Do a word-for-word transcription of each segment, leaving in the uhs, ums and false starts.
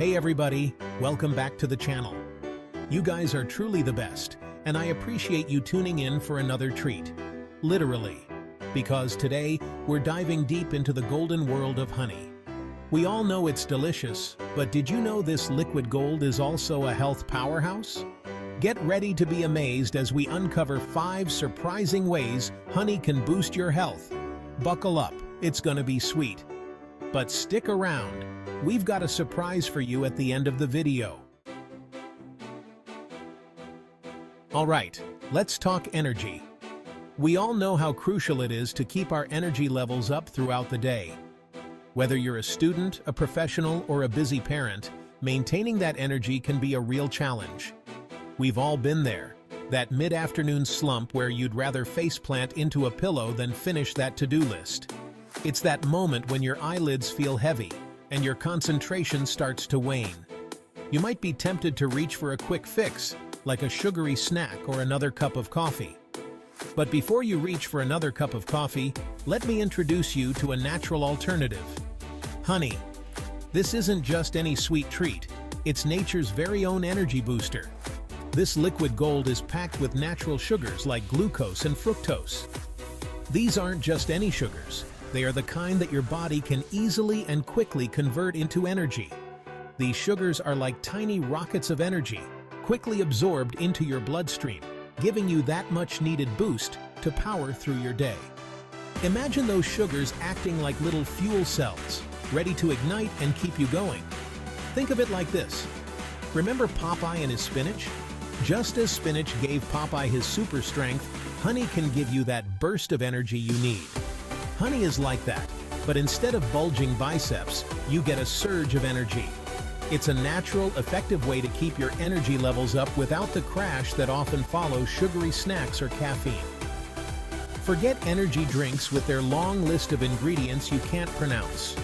Hey everybody, welcome back to the channel. You guys are truly the best, and I appreciate you tuning in for another treat. Literally. Because today, we're diving deep into the golden world of honey. We all know it's delicious, but did you know this liquid gold is also a health powerhouse? Get ready to be amazed as we uncover five surprising ways honey can boost your health. Buckle up, it's gonna be sweet. But stick around, we've got a surprise for you at the end of the video. Alright, let's talk energy. We all know how crucial it is to keep our energy levels up throughout the day. Whether you're a student, a professional, or a busy parent, maintaining that energy can be a real challenge. We've all been there, that mid-afternoon slump where you'd rather faceplant into a pillow than finish that to-do list. It's that moment when your eyelids feel heavy and your concentration starts to wane. You might be tempted to reach for a quick fix, like a sugary snack or another cup of coffee. But before you reach for another cup of coffee, let me introduce you to a natural alternative. Honey. This isn't just any sweet treat, it's nature's very own energy booster. This liquid gold is packed with natural sugars like glucose and fructose. These aren't just any sugars, they are the kind that your body can easily and quickly convert into energy. These sugars are like tiny rockets of energy, quickly absorbed into your bloodstream, giving you that much needed boost to power through your day. Imagine those sugars acting like little fuel cells, ready to ignite and keep you going. Think of it like this. Remember Popeye and his spinach? Just as spinach gave Popeye his super strength, honey can give you that burst of energy you need. Honey is like that, but instead of bulging biceps, you get a surge of energy. It's a natural, effective way to keep your energy levels up without the crash that often follows sugary snacks or caffeine. Forget energy drinks with their long list of ingredients you can't pronounce.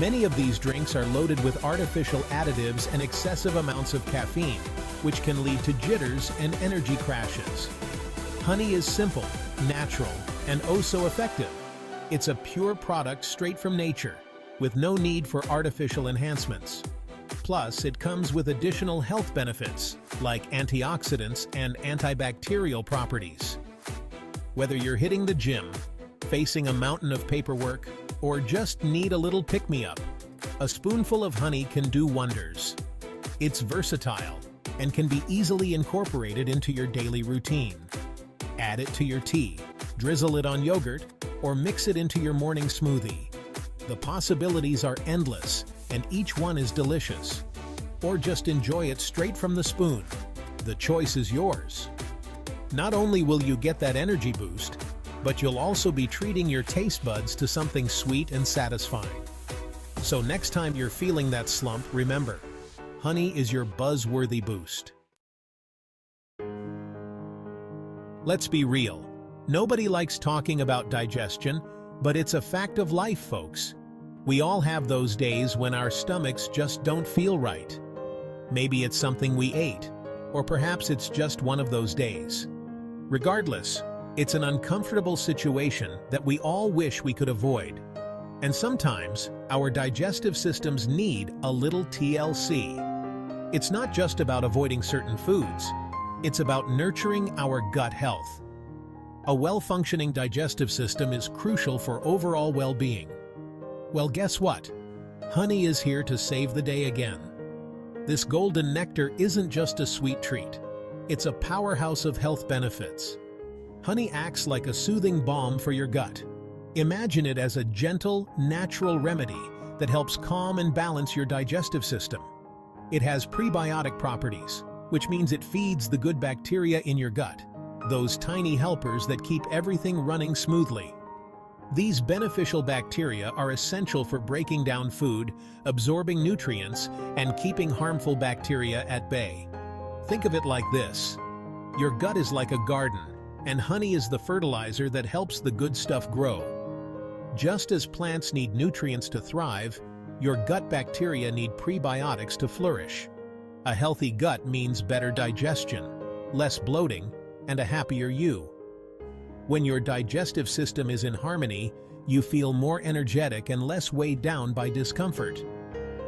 Many of these drinks are loaded with artificial additives and excessive amounts of caffeine, which can lead to jitters and energy crashes. Honey is simple, natural, and oh so effective. It's a pure product straight from nature, with no need for artificial enhancements. Plus, it comes with additional health benefits, like antioxidants and antibacterial properties. Whether you're hitting the gym, facing a mountain of paperwork, or just need a little pick-me-up, a spoonful of honey can do wonders. It's versatile and can be easily incorporated into your daily routine. Add it to your tea, drizzle it on yogurt, or mix it into your morning smoothie. The possibilities are endless, and each one is delicious. Or just enjoy it straight from the spoon. The choice is yours. Not only will you get that energy boost, but you'll also be treating your taste buds to something sweet and satisfying. So next time you're feeling that slump, remember, honey is your buzzworthy boost. Let's be real. Nobody likes talking about digestion, but it's a fact of life, folks. We all have those days when our stomachs just don't feel right. Maybe it's something we ate, or perhaps it's just one of those days. Regardless, it's an uncomfortable situation that we all wish we could avoid. And sometimes, our digestive systems need a little T L C. It's not just about avoiding certain foods, it's about nurturing our gut health. A well-functioning digestive system is crucial for overall well-being. Well, guess what? Honey is here to save the day again. This golden nectar isn't just a sweet treat. It's a powerhouse of health benefits. Honey acts like a soothing balm for your gut. Imagine it as a gentle, natural remedy that helps calm and balance your digestive system. It has prebiotic properties, which means it feeds the good bacteria in your gut, those tiny helpers that keep everything running smoothly. These beneficial bacteria are essential for breaking down food, absorbing nutrients, and keeping harmful bacteria at bay. Think of it like this. Your gut is like a garden, and honey is the fertilizer that helps the good stuff grow. Just as plants need nutrients to thrive, your gut bacteria need prebiotics to flourish. A healthy gut means better digestion, less bloating, and a happier you. When your digestive system is in harmony, you feel more energetic and less weighed down by discomfort.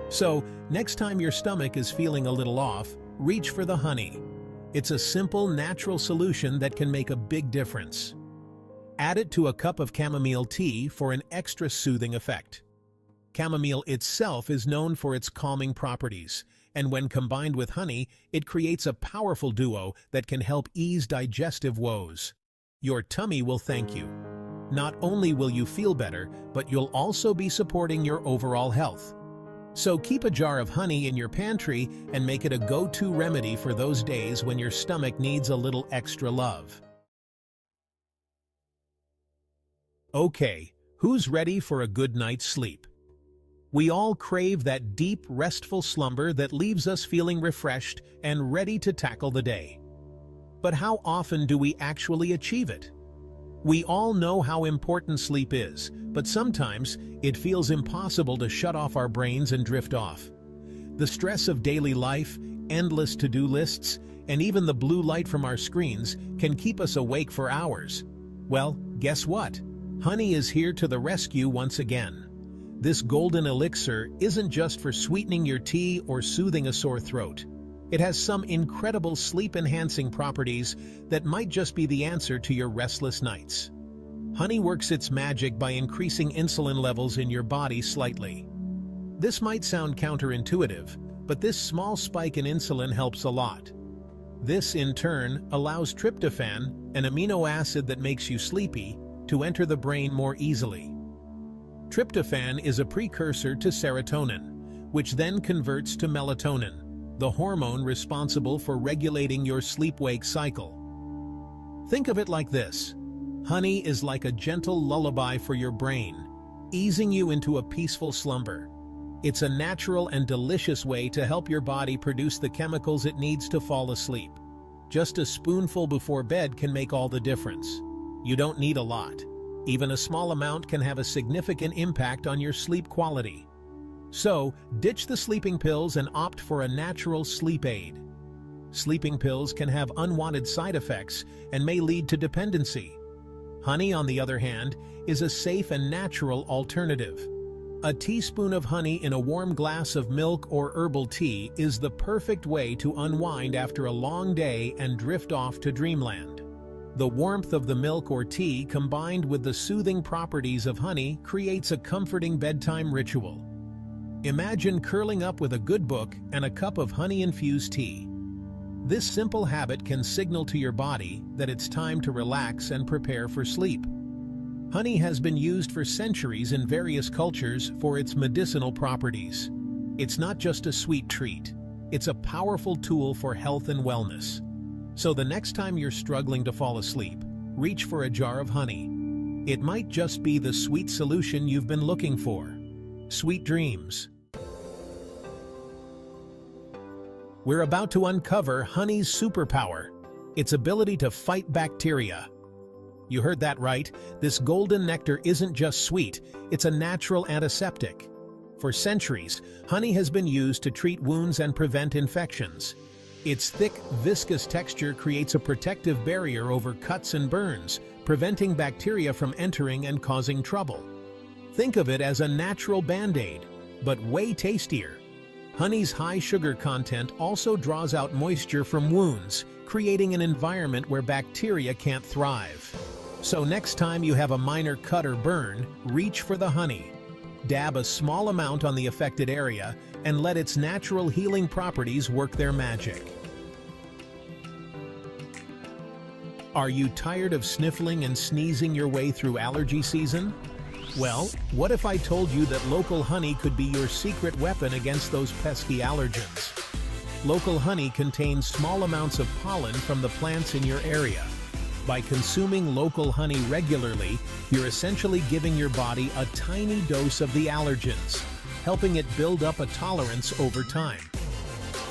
So, next time your stomach is feeling a little off, reach for the honey. It's a simple, natural solution that can make a big difference. Add it to a cup of chamomile tea for an extra soothing effect. Chamomile itself is known for its calming properties, and when combined with honey, it creates a powerful duo that can help ease digestive woes. Your tummy will thank you. Not only will you feel better, but you'll also be supporting your overall health. So keep a jar of honey in your pantry and make it a go-to remedy for those days when your stomach needs a little extra love. Okay, who's ready for a good night's sleep? We all crave that deep, restful slumber that leaves us feeling refreshed and ready to tackle the day. But how often do we actually achieve it? We all know how important sleep is, but sometimes it feels impossible to shut off our brains and drift off. The stress of daily life, endless to-do lists, and even the blue light from our screens can keep us awake for hours. Well, guess what? Honey is here to the rescue once again. This golden elixir isn't just for sweetening your tea or soothing a sore throat. It has some incredible sleep-enhancing properties that might just be the answer to your restless nights. Honey works its magic by increasing insulin levels in your body slightly. This might sound counterintuitive, but this small spike in insulin helps a lot. This, in turn, allows tryptophan, an amino acid that makes you sleepy, to enter the brain more easily. Tryptophan is a precursor to serotonin, which then converts to melatonin, the hormone responsible for regulating your sleep-wake cycle. Think of it like this. Honey is like a gentle lullaby for your brain, easing you into a peaceful slumber. It's a natural and delicious way to help your body produce the chemicals it needs to fall asleep. Just a spoonful before bed can make all the difference. You don't need a lot. Even a small amount can have a significant impact on your sleep quality. So, ditch the sleeping pills and opt for a natural sleep aid. Sleeping pills can have unwanted side effects and may lead to dependency. Honey, on the other hand, is a safe and natural alternative. A teaspoon of honey in a warm glass of milk or herbal tea is the perfect way to unwind after a long day and drift off to dreamland. The warmth of the milk or tea combined with the soothing properties of honey creates a comforting bedtime ritual. Imagine curling up with a good book and a cup of honey-infused tea. This simple habit can signal to your body that it's time to relax and prepare for sleep. Honey has been used for centuries in various cultures for its medicinal properties. It's not just a sweet treat. It's a powerful tool for health and wellness. So the next time you're struggling to fall asleep, reach for a jar of honey. It might just be the sweet solution you've been looking for. Sweet dreams. We're about to uncover honey's superpower, its ability to fight bacteria. You heard that right. This golden nectar isn't just sweet, it's a natural antiseptic. For centuries, honey has been used to treat wounds and prevent infections. Its thick, viscous texture creates a protective barrier over cuts and burns, preventing bacteria from entering and causing trouble. Think of it as a natural band-aid, but way tastier. Honey's high sugar content also draws out moisture from wounds, creating an environment where bacteria can't thrive. So next time you have a minor cut or burn, reach for the honey. Dab a small amount on the affected area and let its natural healing properties work their magic. Are you tired of sniffling and sneezing your way through allergy season? Well, what if I told you that local honey could be your secret weapon against those pesky allergens? Local honey contains small amounts of pollen from the plants in your area. By consuming local honey regularly, you're essentially giving your body a tiny dose of the allergens, helping it build up a tolerance over time.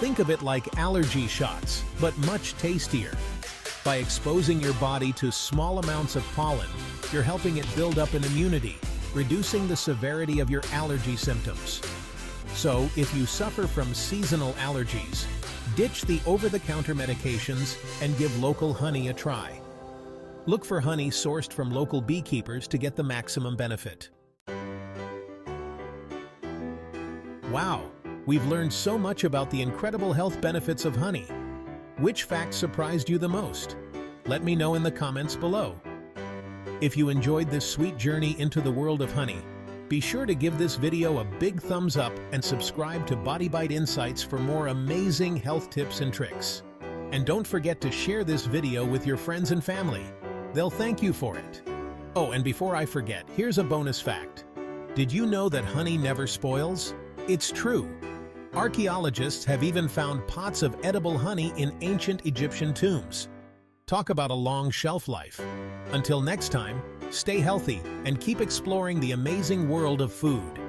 Think of it like allergy shots, but much tastier. By exposing your body to small amounts of pollen, you're helping it build up an immunity, reducing the severity of your allergy symptoms. So, if you suffer from seasonal allergies, ditch the over-the-counter medications and give local honey a try. Look for honey sourced from local beekeepers to get the maximum benefit. Wow, we've learned so much about the incredible health benefits of honey. Which fact surprised you the most? Let me know in the comments below. If you enjoyed this sweet journey into the world of honey, be sure to give this video a big thumbs up and subscribe to Body Bite Insights for more amazing health tips and tricks. And don't forget to share this video with your friends and family. They'll thank you for it. Oh, and before I forget, here's a bonus fact. Did you know that honey never spoils? It's true. Archaeologists have even found pots of edible honey in ancient Egyptian tombs. Talk about a long shelf life. Until next time, stay healthy and keep exploring the amazing world of food.